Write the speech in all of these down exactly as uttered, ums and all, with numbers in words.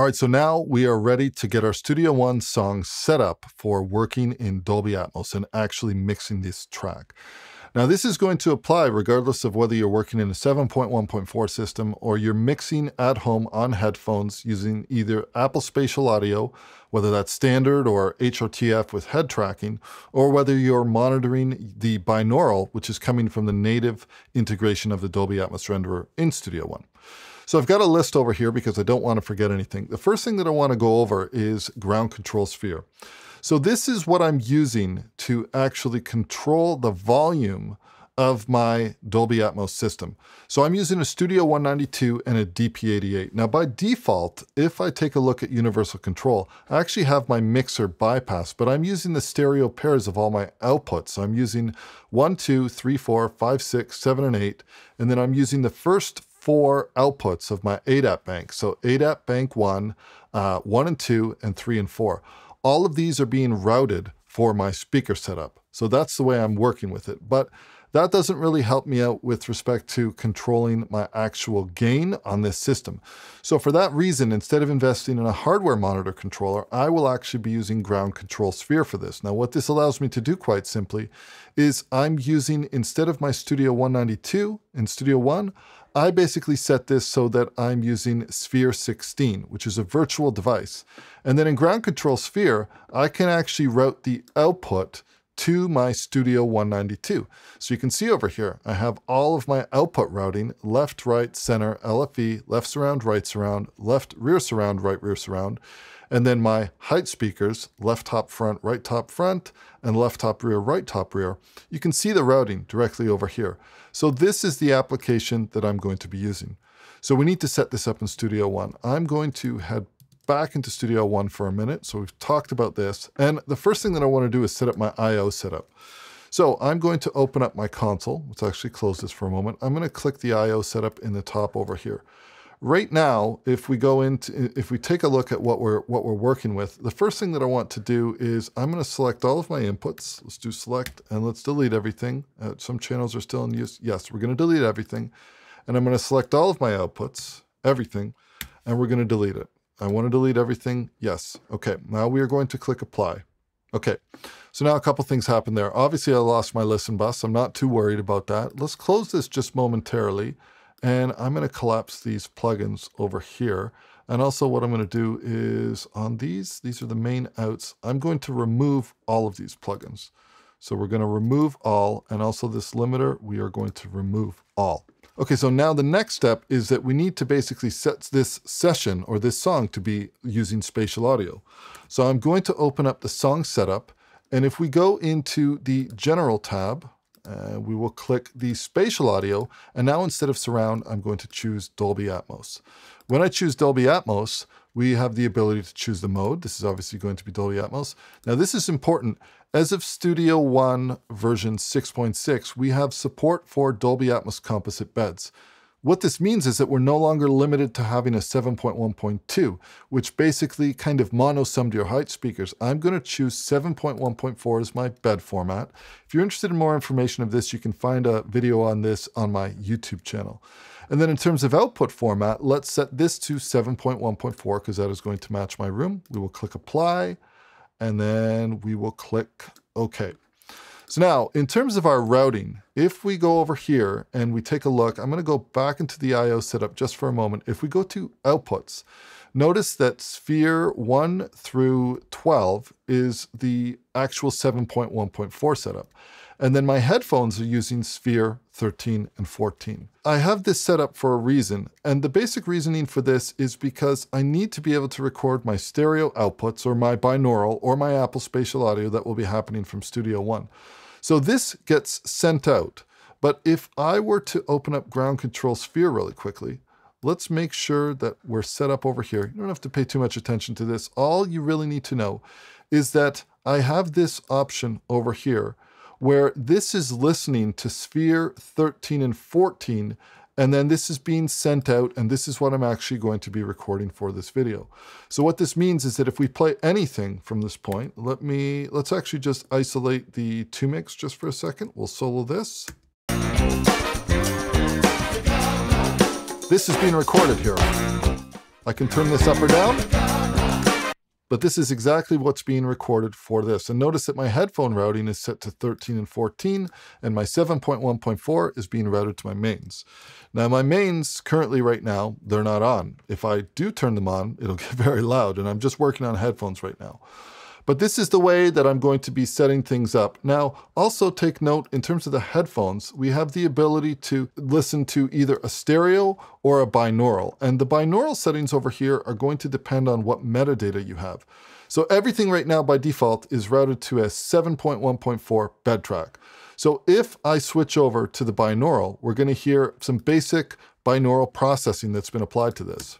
All right, so now we are ready to get our Studio One song set up for working in Dolby Atmos and actually mixing this track. Now this is going to apply regardless of whether you're working in a seven point one point four system or you're mixing at home on headphones using either Apple Spatial Audio, whether that's standard or H R T F with head tracking, or whether you're monitoring the binaural, which is coming from the native integration of the Dolby Atmos renderer in Studio One. So I've got a list over here because I don't want to forget anything. The first thing that I want to go over is Ground Control Sphere. So this is what I'm using to actually control the volume of my Dolby Atmos system. So I'm using a Studio one ninety-two and a D P eighty-eight. Now by default, if I take a look at universal control, I actually have my mixer bypassed, but I'm using the stereo pairs of all my outputs. So I'm using one, two, three, four, five, six, seven, and eight. And then I'm using the first four outputs of my A D A T bank. So A D A T bank one, uh, one and two, and three and four. All of these are being routed for my speaker setup. So that's the way I'm working with it. But that doesn't really help me out with respect to controlling my actual gain on this system. So for that reason, instead of investing in a hardware monitor controller, I will actually be using Ground Control Sphere for this. Now what this allows me to do quite simply is I'm using, instead of my Studio one ninety-two in Studio One, I basically set this so that I'm using Sphere sixteen, which is a virtual device. And then in Ground Control Sphere, I can actually route the output to my Studio one ninety-two. So you can see over here, I have all of my output routing, left, right, center, L F E, left surround, right surround, left rear surround, right rear surround, and then my height speakers, left top front, right top front, and left top rear, right top rear. You can see the routing directly over here. So this is the application that I'm going to be using. So we need to set this up in Studio One. I'm going to head back into Studio One for a minute. So we've talked about this. And the first thing that I want to do is set up my I O setup. So I'm going to open up my console. Let's actually close this for a moment. I'm going to click the I O setup in the top over here. Right now, if we go into, if we take a look at what we're what we're working with, the first thing that I want to do is I'm going to select all of my inputs. Let's do select and let's delete everything. Uh, some channels are still in use. Yes, we're going to delete everything, and I'm going to select all of my outputs, everything, and we're going to delete it. I want to delete everything. Yes. Okay. Now we are going to click apply. Okay. So now a couple things happened there. Obviously, I lost my listen bus. I'm not too worried about that. Let's close this just momentarily. And I'm going to collapse these plugins over here. And also what I'm going to do is on these, these are the main outs. I'm going to remove all of these plugins. So we're going to remove all, and also this limiter, we are going to remove all. Okay, so now the next step is that we need to basically set this session or this song to be using spatial audio. So I'm going to open up the song setup. And if we go into the general tab, Uh, we will click the spatial audio, and now instead of surround, I'm going to choose Dolby Atmos. When I choose Dolby Atmos, we have the ability to choose the mode. This is obviously going to be Dolby Atmos. Now this is important. As of Studio One version six point six, we have support for Dolby Atmos composite beds. What this means is that we're no longer limited to having a seven point one point two, which basically kind of mono-summed your height speakers. I'm going to choose seven point one point four as my bed format. If you're interested in more information of this, you can find a video on this on my YouTube channel. And then in terms of output format, let's set this to seven point one point four because that is going to match my room. We will click apply, and then we will click OK. So now, in terms of our routing, if we go over here and we take a look, I'm going to go back into the I O setup just for a moment. If we go to outputs, notice that Sphere one through twelve is the actual seven point one point four setup. And then my headphones are using Sphere thirteen and fourteen. I have this set up for a reason, and the basic reasoning for this is because I need to be able to record my stereo outputs or my binaural or my Apple Spatial Audio that will be happening from Studio One. So this gets sent out, but if I were to open up Ground Control Sphere really quickly, let's make sure that we're set up over here. You don't have to pay too much attention to this. All you really need to know is that I have this option over here where this is listening to Sphere thirteen and fourteen, and then this is being sent out, and this is what I'm actually going to be recording for this video. So what this means is that if we play anything from this point, let me, let's actually just isolate the two mix just for a second. We'll solo this. This is being recorded here. I can turn this up or down, but this is exactly what's being recorded for this. And notice that my headphone routing is set to thirteen and fourteen, and my seven point one point four is being routed to my mains. Now my mains currently right now, they're not on. If I do turn them on, it'll get very loud, and I'm just working on headphones right now. But this is the way that I'm going to be setting things up. Now, also take note in terms of the headphones, we have the ability to listen to either a stereo or a binaural. And the binaural settings over here are going to depend on what metadata you have. So everything right now by default is routed to a seven point one point four bed track. So if I switch over to the binaural, we're going to hear some basic binaural processing that's been applied to this.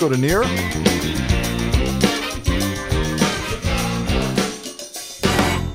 Go to near. I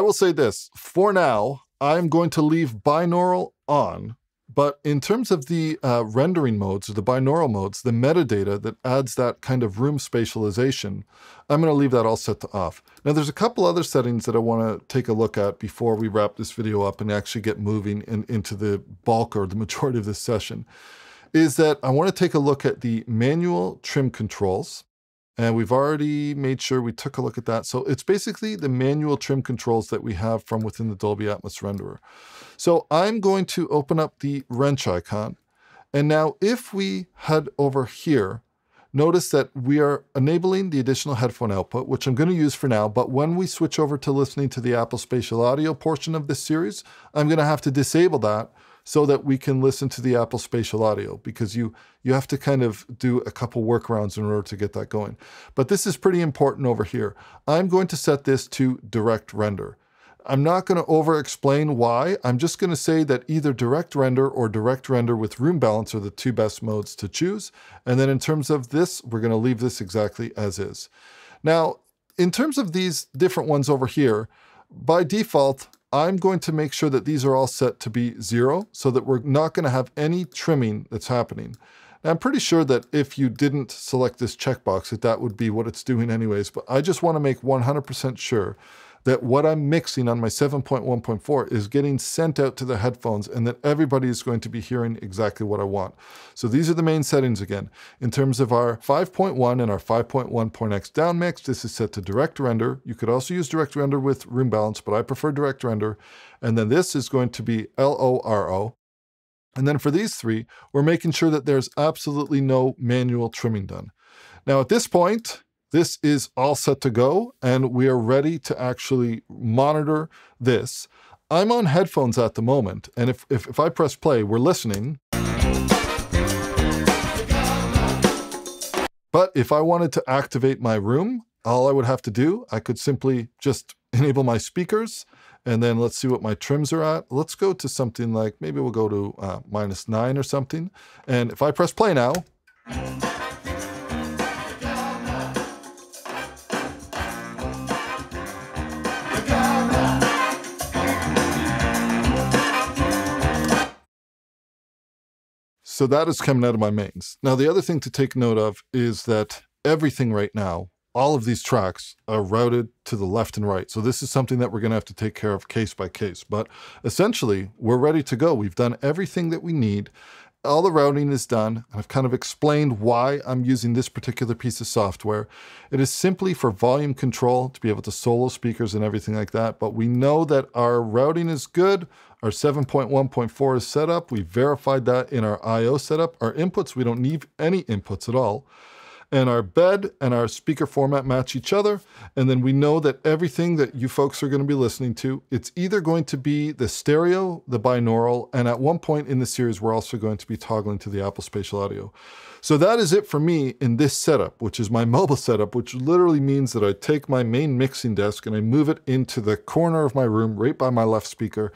will say this, for now, I'm going to leave binaural on, but in terms of the uh, rendering modes, or the binaural modes, the metadata that adds that kind of room spatialization, I'm going to leave that all set to off. Now there's a couple other settings that I want to take a look at before we wrap this video up and actually get moving in, into the bulk or the majority of this session. Is that I want to take a look at the manual trim controls. And we've already made sure we took a look at that. So it's basically the manual trim controls that we have from within the Dolby Atmos renderer. So I'm going to open up the wrench icon. And now if we head over here, notice that we are enabling the additional headphone output, which I'm going to use for now. But when we switch over to listening to the Apple Spatial Audio portion of this series, I'm going to have to disable that so that we can listen to the Apple Spatial Audio, because you, you have to kind of do a couple workarounds in order to get that going. But this is pretty important over here. I'm going to set this to direct render. I'm not going to over-explain why. I'm just going to say that either direct render or direct render with room balance are the two best modes to choose. And then in terms of this, we're going to leave this exactly as is. Now, in terms of these different ones over here, by default, I'm going to make sure that these are all set to be zero so that we're not going to have any trimming that's happening. Now, I'm pretty sure that if you didn't select this checkbox, that that would be what it's doing anyways, but I just want to make one hundred percent sure that what I'm mixing on my seven point one point four is getting sent out to the headphones and that everybody is going to be hearing exactly what I want. So these are the main settings again. In terms of our five point one and our five point one point x down mix, this is set to direct render. You could also use direct render with room balance, but I prefer direct render. And then this is going to be LORO. And then for these three, we're making sure that there's absolutely no manual trimming done. Now at this point, this is all set to go, and we are ready to actually monitor this. I'm on headphones at the moment, and if, if, if I press play, we're listening. But if I wanted to activate my room, all I would have to do, I could simply just enable my speakers, and then let's see what my trims are at. Let's go to something like, maybe we'll go to uh, minus nine or something. And if I press play now, so that is coming out of my mains. Now, the other thing to take note of is that everything right now, all of these tracks are routed to the left and right. So this is something that we're going to have to take care of case by case. But essentially, we're ready to go. We've done everything that we need. All the routing is done. I've kind of explained why I'm using this particular piece of software. It is simply for volume control, to be able to solo speakers and everything like that. But we know that our routing is good. Our seven point one point four is set up. We verified that in our I O setup. Our inputs, we don't need any inputs at all. And our bed and our speaker format match each other. And then we know that everything that you folks are going to be listening to, it's either going to be the stereo, the binaural, and at one point in the series, we're also going to be toggling to the Apple Spatial Audio. So that is it for me in this setup, which is my mobile setup, which literally means that I take my main mixing desk and I move it into the corner of my room right by my left speaker.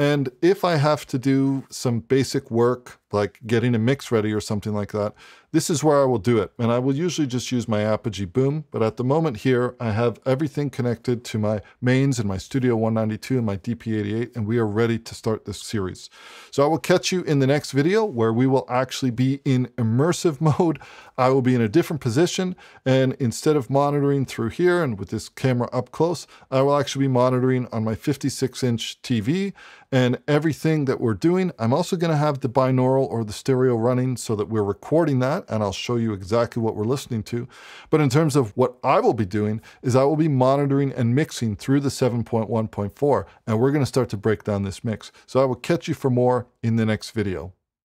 And if I have to do some basic work, like getting a mix ready or something like that, this is where I will do it. And I will usually just use my Apogee Boom, but at the moment here, I have everything connected to my mains and my Studio one ninety-two and my D P eighty-eight, and we are ready to start this series. So I will catch you in the next video where we will actually be in immersive mode. I will be in a different position, and instead of monitoring through here and with this camera up close, I will actually be monitoring on my fifty-six inch T V, and everything that we're doing. I'm also going to have the binaural or the stereo running so that we're recording that, and I'll show you exactly what we're listening to. But in terms of what I will be doing is I will be monitoring and mixing through the seven point one point four, and we're going to start to break down this mix. So I will catch you for more in the next video.